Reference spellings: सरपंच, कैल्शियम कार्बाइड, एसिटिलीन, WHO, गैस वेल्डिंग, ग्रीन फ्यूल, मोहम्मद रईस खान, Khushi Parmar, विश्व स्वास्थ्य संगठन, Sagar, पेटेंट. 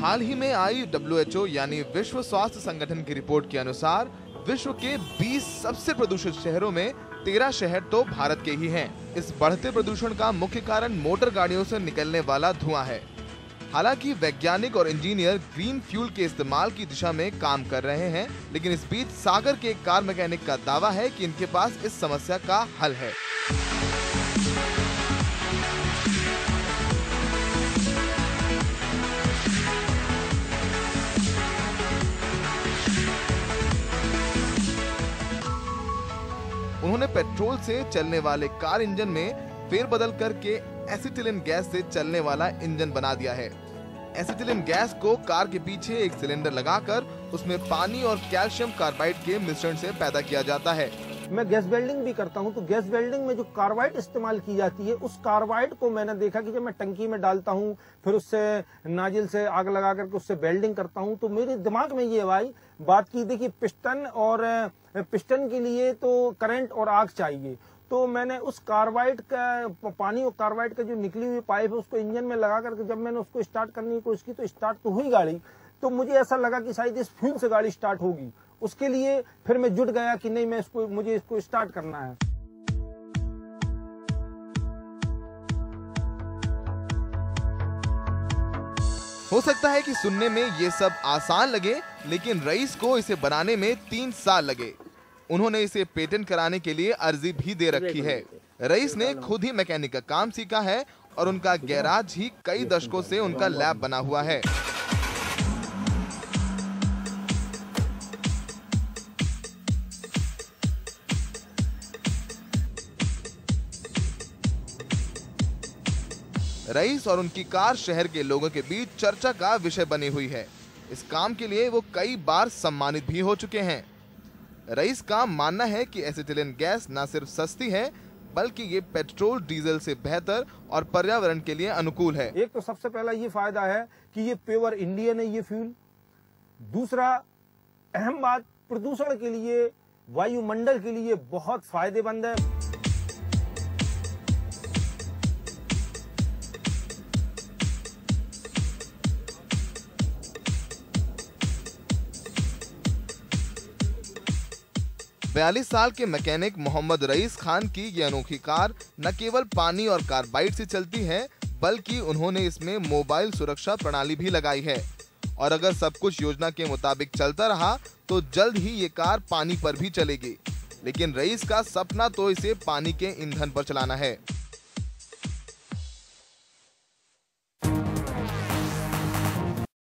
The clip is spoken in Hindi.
हाल ही में आई WHO यानी विश्व स्वास्थ्य संगठन की रिपोर्ट के अनुसार विश्व के 20 सबसे प्रदूषित शहरों में 13 शहर तो भारत के ही हैं। इस बढ़ते प्रदूषण का मुख्य कारण मोटर गाड़ियों से निकलने वाला धुआं है। हालांकि वैज्ञानिक और इंजीनियर ग्रीन फ्यूल के इस्तेमाल की दिशा में काम कर रहे हैं, लेकिन इस बीच सागर के एक कार मैकेनिक का दावा है कि इनके पास इस समस्या का हल है। उन्होंने पेट्रोल से चलने वाले कार इंजन में फेरबदल करके एसिटिलीन गैस से चलने वाला इंजन बना दिया है। एसिटिलीन गैस को कार के पीछे एक सिलेंडर लगाकर उसमें पानी और कैल्शियम कार्बाइड के मिश्रण से पैदा किया जाता है। मैं गैस वेल्डिंग भी करता हूं, तो गैस वेल्डिंग में जो कार्बाइड इस्तेमाल की जाती है, उस कार्बाइड को मैंने देखा कि जब मैं टंकी में डालता हूं, फिर उससे नाजिल से आग लगा करके उससे वेल्डिंग करता हूं, तो मेरे दिमाग में ये भाई बात की, देखिए पिस्टन और पिस्टन के लिए तो करंट और आग चाहिए, तो मैंने उस कार्बाइड का पानी और कार्बाइड का जो निकली हुई पाइप है उसको इंजन में लगा करके जब मैंने उसको स्टार्ट करने की कोशिश की तो स्टार्ट तो हुई गाड़ी, तो मुझे ऐसा लगा कि शायद इस फ्यूल से गाड़ी स्टार्ट होगी। उसके लिए फिर मैं जुट गया कि नहीं, मैं मुझे इसको स्टार्ट करना है। हो सकता है कि सुनने में ये सब आसान लगे, लेकिन रईस को इसे बनाने में 3 साल लगे। उन्होंने इसे पेटेंट कराने के लिए अर्जी भी दे रखी है। रईस ने खुद ही मैकेनिक का काम सीखा है और उनका गैराज ही कई दशकों से उनका लैब बना हुआ है। रईस और उनकी कार शहर के लोगों के बीच चर्चा का विषय बनी हुई है। इस काम के लिए वो कई बार सम्मानित भी हो चुके हैं। रईस का मानना है कि एसिटिलीन गैस न सिर्फ सस्ती है, बल्कि ये पेट्रोल डीजल से बेहतर और पर्यावरण के लिए अनुकूल है। एक तो सबसे पहला ये फायदा है कि ये प्योर इंडियन है ये फ्यूल। दूसरा अहम बात, प्रदूषण के लिए, वायुमंडल के लिए बहुत फायदेमंद है। बयालीस साल के मैकेनिक मोहम्मद रईस खान की ये अनोखी कार न केवल पानी और कार्बाइड से चलती है, बल्कि उन्होंने इसमें मोबाइल सुरक्षा प्रणाली भी लगाई है। और अगर सब कुछ योजना के मुताबिक चलता रहा तो जल्द ही ये कार पानी पर भी चलेगी। लेकिन रईस का सपना तो इसे पानी के ईंधन पर चलाना है।